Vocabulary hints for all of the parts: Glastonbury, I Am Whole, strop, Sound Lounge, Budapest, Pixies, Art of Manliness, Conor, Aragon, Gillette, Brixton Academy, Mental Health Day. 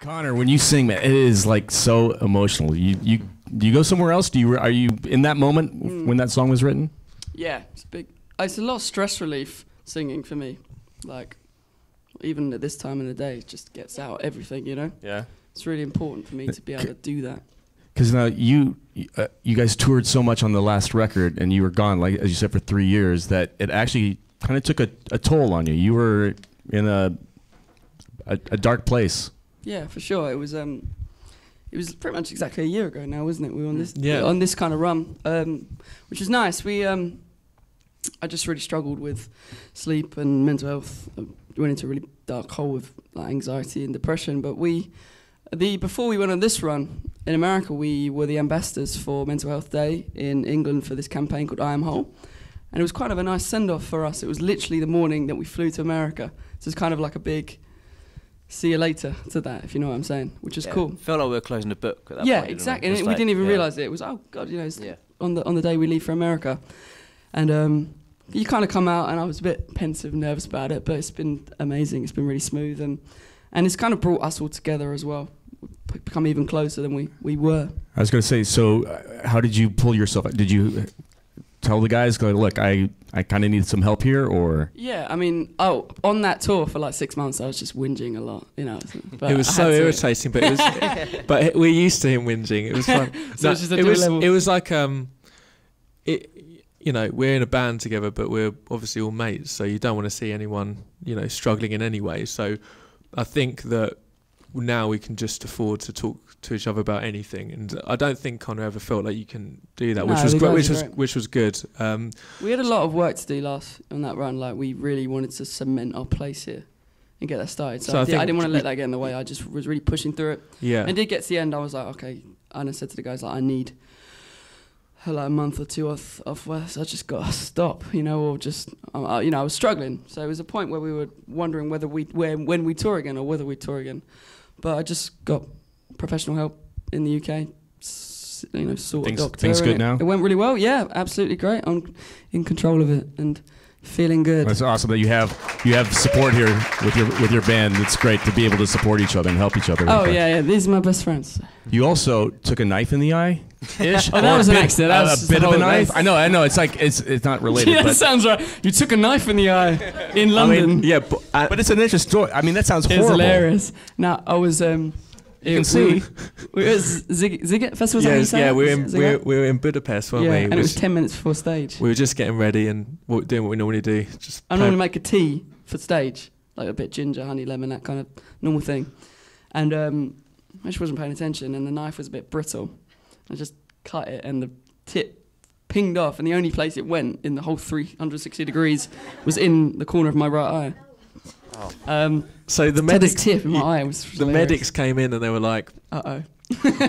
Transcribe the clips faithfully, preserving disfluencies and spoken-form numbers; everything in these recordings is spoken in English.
Conor, when you sing, man, it is like so emotional. You you do you go somewhere else? Do you are you in that moment mm. when that song was written? Yeah, it's big. It's a lot of stress relief singing for me. Like even at this time of the day, it just gets out everything, you know. Yeah, it's really important for me to be able to do that. Because now you uh, you guys toured so much on the last record, and you were gone, like as you said, for three years. That it actually kind of took a, a toll on you. You were in a, a a dark place. Yeah, for sure. It was um, it was pretty much exactly a year ago now, wasn't it? We were on this yeah. on this kind of run, um, which was nice. We um, I just really struggled with sleep and mental health. I went into a really dark hole with like, anxiety and depression. But we the before we went on this run. In America, we were the ambassadors for Mental Health Day in England for this campaign called I Am Whole. And it was kind of a nice send-off for us. It was literally the morning that we flew to America. So it's kind of like a big see you later to that, if you know what I'm saying, which is yeah, cool. It felt like we were closing the book at that yeah, point. Yeah, exactly. And it, we didn't even yeah. realise it. It was, oh, God, you know, it's yeah. on, the, on the day we leave for America. And um, you kind of come out, and I was a bit pensive and nervous about it, but it's been amazing. It's been really smooth. And, and it's kind of brought us all together as well. Become even closer than we we were. I was going to say, so uh, how did you pull yourself out? Did you tell the guys, go, look, I I kind of need some help here, or? Yeah, I mean, oh, on that tour for like six months, I was just whinging a lot, you know. But it was I so irritating, but it was, but we're used to him whinging. It was fun. So no, it's just a it was level. It was like um, it. You know, we're in a band together, but we're obviously all mates, so you don't want to see anyone, you know, struggling in any way. So, I think that. Now we can just afford to talk to each other about anything, and I don't think Conor ever felt like you can do that, no, which was great, which was which was good. Um, we had a lot of work to do last on that run. Like we really wanted to cement our place here and get that started. So, so I, I, did, I didn't want to let that get in the way. I just was really pushing through it. Yeah, and did get to the end. I was like, okay. And I said to the guys, like, I need like a month or two off off work. So I just got to stop, you know, or just uh, you know, I was struggling. So it was a point where we were wondering whether we where when we tour again or whether we tour again. But I just got professional help in the U K, S you know, sort things, of doctor. Things good it, now? It went really well, yeah, absolutely great. I'm in control of it and feeling good. Well, it's awesome that you have you have support here with your with your band. It's great to be able to support each other and help each other. Oh, yeah, yeah, these are my best friends. You also took a knife in the eye? Ish. Oh, that was an accident. That was a bit of a knife. I know, I know. It's like it's it's not related. Yeah, that sounds right. You took a knife in the eye in London. I mean, yeah, but, uh, but it's an interesting story. I mean, that sounds horrible. It's hilarious. Now I was. Um, you it, can see. We were at Zig Zig Festival. Yes, yeah, we were in we were, we were in Budapest, weren't yeah, we? And Which, it was ten minutes before stage. We were just getting ready and doing what we normally do. Just I normally make a tea for stage, like a bit ginger, honey, lemon, that kind of normal thing. And um, I just wasn't paying attention, and the knife was a bit brittle. I just cut it, and the tip pinged off, and the only place it went in the whole three hundred sixty degrees was in the corner of my right eye. Oh. Um, so the medics, tip in my eye was the medics came in, and they were like, "Uh oh."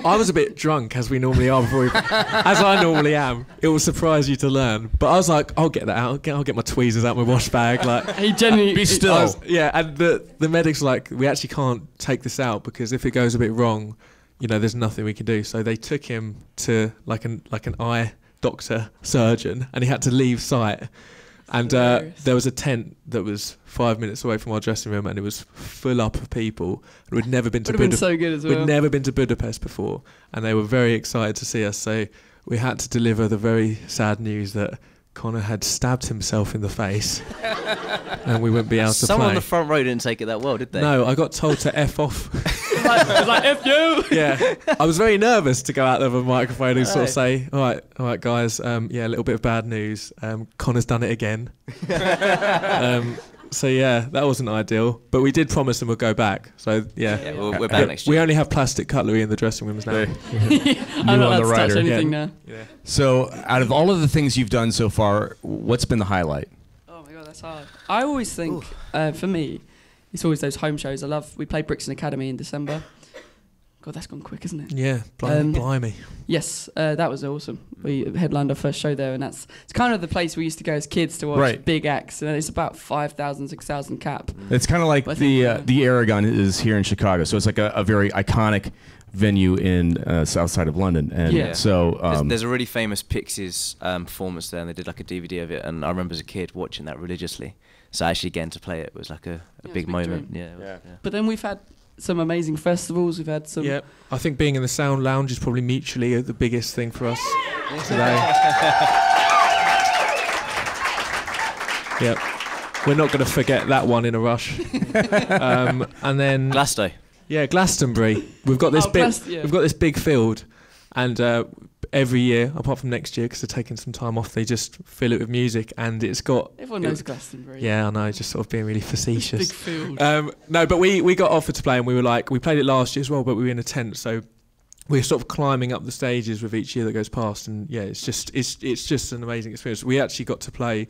I was a bit drunk, as we normally are, before we, as I normally am. It will surprise you to learn, but I was like, "I'll get that out. I'll get, I'll get my tweezers out, my wash bag." Like, he genuinely be still. Was, yeah, and the the medics were like, "We actually can't take this out because if it goes a bit wrong." You know, there's nothing we can do. So they took him to like an like an eye doctor surgeon, and he had to leave site. And uh, there was a tent that was five minutes away from our dressing room, and it was full up of people. And we'd never been to Budapest. Would have been so good as well. We'd never been to Budapest before, and they were very excited to see us. So we had to deliver the very sad news that Conor had stabbed himself in the face, and we wouldn't be able to play. Someone on the front row didn't take it that well, did they? No, I got told to F off. It was like, it was like, F you! Yeah. I was very nervous to go out there with a microphone and all sort right. of say, all right, all right, guys, um, yeah, a little bit of bad news. Um, Conor's done it again. um, so, yeah, that wasn't ideal. But we did promise them we'll go back. So, yeah. yeah well, we're back next year. We only have plastic cutlery in the dressing rooms now. I'm not allowed to touch anything now. Yeah. So, out of all of the things you've done so far, what's been the highlight? Oh, my God, that's hard. I always think, uh, for me... It's always those home shows. I love, we played Brixton Academy in December. God, that's gone quick, isn't it? Yeah, blimey. Um, blimey. Yes, uh, that was awesome. We headlined our first show there, and that's it's kind of the place we used to go as kids to watch right. big acts, and it's about five thousand, six thousand cap. It's kind of like but the uh, the Aragon is here in Chicago, so it's like a, a very iconic venue in uh, south side of London. And yeah. so um, there's, there's a really famous Pixies um, performance there, and they did like a D V D of it, and I remember as a kid watching that religiously. So actually getting to play it was like a, a yeah, big, big moment. Yeah, yeah. Was, yeah. But then we've had some amazing festivals. We've had some. Yep. I think being in the Sound Lounge is probably mutually the biggest thing for us today. Yep. We're not going to forget that one in a rush. um, and then Glasto. Yeah, Glastonbury. We've got this oh, big. Glast yeah. We've got this big field, and uh, every year, apart from next year, because they're taking some time off, they just fill it with music, and it's got. Everyone knows it, Glastonbury. Yeah, I know. Just sort of being really facetious. Big field. Um, no, but we we got offered to play, and we were like, we played it last year as well, but we were in a tent, so we're sort of climbing up the stages with each year that goes past, and yeah, it's just it's it's just an amazing experience. We actually got to play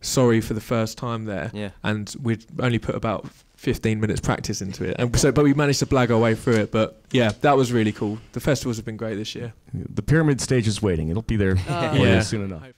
Sorry for the first time there, yeah, and we'd only put about fifteen minutes practice into it, and so but we managed to blag our way through it. But yeah, that was really cool. The festivals have been great this year. The pyramid stage is waiting; it'll be there uh, yeah. soon enough.